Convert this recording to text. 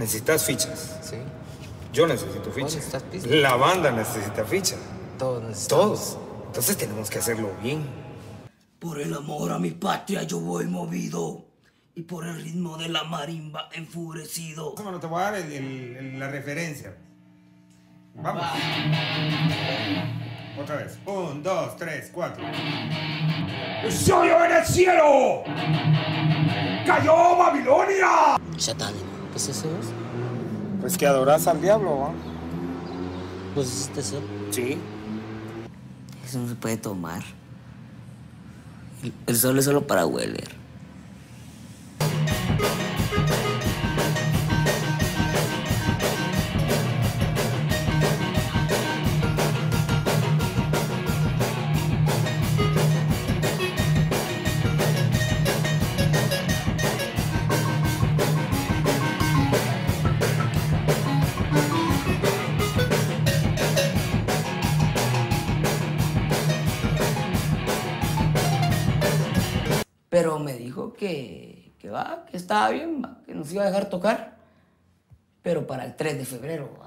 necesitas fichas. Sí. Yo necesito fichas. La banda necesita fichas. Todos necesitamos. Todos. Entonces tenemos que hacerlo bien. Por el amor a mi patria yo voy movido. Y por el ritmo de la marimba enfurecido. Bueno, te voy a dar la referencia. Vamos. Otra vez. 1, 2, 3, 4. ¡Soy yo en el cielo! ¡Cayó Babilonia! Satán, ¿qué es eso? Pues que adorás al diablo, ¿va? ¿Vos hiciste eso? Sí. Eso no se puede tomar. El sol es solo para hueler. Pero me dijo que estaba bien, que nos iba a dejar tocar, pero para el 3 de febrero.